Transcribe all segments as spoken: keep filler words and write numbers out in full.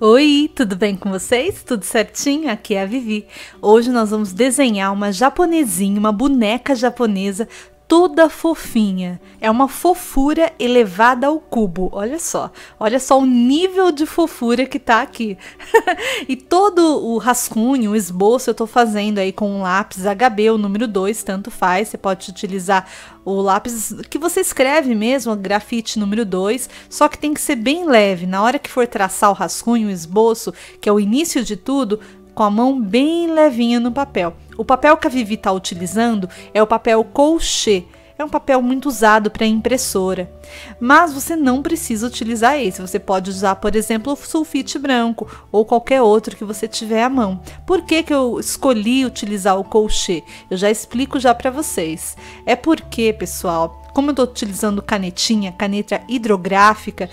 Oi, tudo bem com vocês? Tudo certinho? Aqui é a Vivi. Hoje nós vamos desenhar uma japonesinha, uma boneca japonesa toda fofinha. É uma fofura elevada ao cubo. Olha só, olha só o nível de fofura que tá aqui. E todo o rascunho, o esboço eu tô fazendo aí com um lápis H B, o número dois, tanto faz. Você pode utilizar o lápis que você escreve mesmo, grafite número dois, só que tem que ser bem leve. Na hora que for traçar o rascunho, o esboço, que é o início de tudo, com a mão bem levinha no papel. O papel que a Vivi está utilizando é o papel couchê. É um papel muito usado para impressora. Mas você não precisa utilizar esse. Você pode usar, por exemplo, o sulfite branco ou qualquer outro que você tiver à mão. Por que que eu escolhi utilizar o couchê? Eu já explico já para vocês. É porque, pessoal, como eu estou utilizando canetinha, caneta hidrográfica,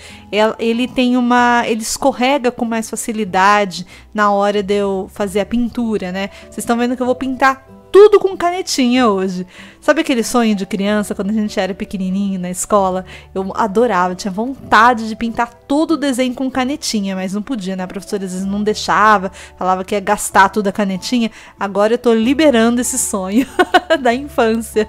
ele tem uma, ele escorrega com mais facilidade na hora de eu fazer a pintura, né? Vocês estão vendo que eu vou pintar tudo com canetinha hoje. Sabe aquele sonho de criança, quando a gente era pequenininho na escola? Eu adorava, eu tinha vontade de pintar todo o desenho com canetinha, mas não podia, né? A professora às vezes não deixava, falava que ia gastar toda a canetinha. Agora eu tô liberando esse sonho da infância.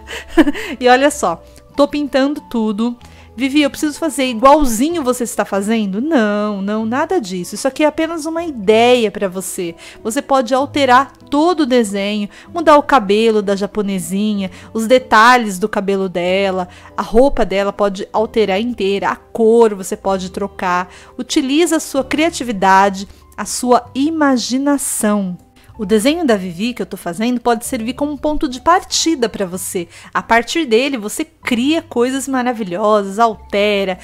E olha só, tô pintando tudo. Vivi, eu preciso fazer igualzinho você está fazendo? Não, não, nada disso. Isso aqui é apenas uma ideia para você. Você pode alterar todo o desenho, mudar o cabelo da japonesinha, os detalhes do cabelo dela, a roupa dela pode alterar inteira, a cor você pode trocar. Utiliza a sua criatividade, a sua imaginação. O desenho da Vivi que eu tô fazendo pode servir como um ponto de partida para você. A partir dele, você cria coisas maravilhosas, altera,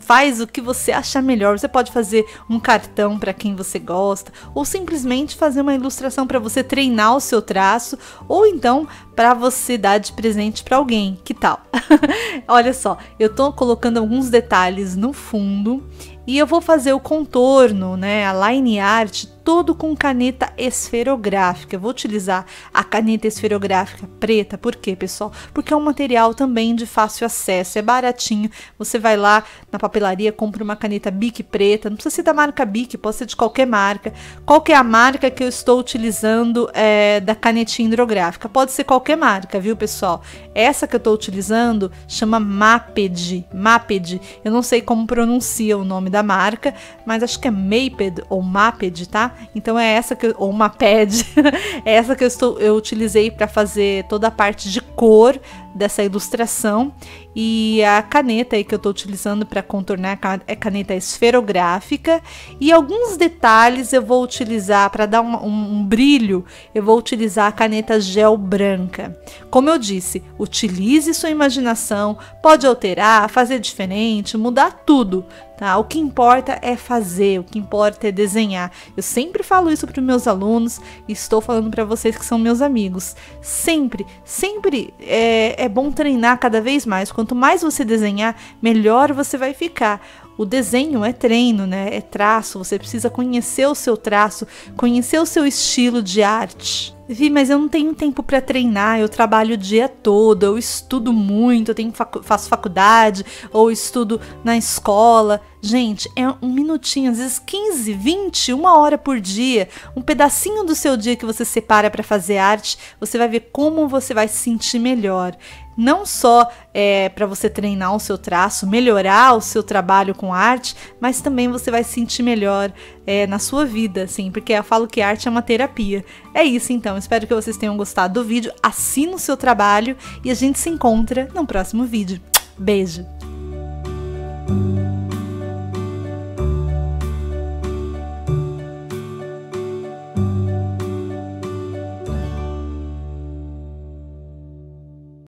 faz o que você achar melhor. Você pode fazer um cartão para quem você gosta, ou simplesmente fazer uma ilustração para você treinar o seu traço, ou então para você dar de presente para alguém. Que tal? Olha só, eu tô colocando alguns detalhes no fundo e eu vou fazer o contorno, né, a line art, todo com caneta esferográfica. Eu vou utilizar a caneta esferográfica preta. Por quê, pessoal? Porque é um material também de fácil acesso, é baratinho. Você vai lá na papelaria, compra uma caneta Bic preta, não precisa ser da marca Bic, pode ser de qualquer marca. Qual que é a marca que eu estou utilizando é, da canetinha hidrográfica? Pode ser qualquer marca, viu, pessoal? Essa que eu estou utilizando chama MAPED, MAPED. Eu não sei como pronuncia o nome da marca, mas acho que é MAPED ou MAPED, tá? Então é essa que eu, ou uma pad, é essa que eu estou eu utilizei para fazer toda a parte de cor dessa ilustração. E a caneta aí que eu estou utilizando para contornar é caneta esferográfica, e alguns detalhes eu vou utilizar para dar um, um, um brilho. Eu vou utilizar a caneta gel branca. Como eu disse, utilize sua imaginação, pode alterar, fazer diferente, mudar tudo, tá? O que importa é fazer, o que importa é desenhar. Eu sempre falo isso para os meus alunos e estou falando para vocês que são meus amigos. Sempre, sempre é, é bom treinar cada vez mais. Quanto mais você desenhar, melhor você vai ficar. O desenho é treino, né? É traço. Você precisa conhecer o seu traço, conhecer o seu estilo de arte. Vi, mas eu não tenho tempo para treinar, eu trabalho o dia todo, eu estudo muito, eu tenho facu- faço faculdade ou estudo na escola. Gente, é um minutinho, às vezes quinze, vinte, uma hora por dia, um pedacinho do seu dia que você separa para fazer arte. Você vai ver como você vai se sentir melhor. Não só é, para você treinar o seu traço, melhorar o seu trabalho com arte, mas também você vai se sentir melhor é, na sua vida, assim, porque eu falo que arte é uma terapia. É isso então, espero que vocês tenham gostado do vídeo, assina o seu trabalho e a gente se encontra no próximo vídeo. Beijo!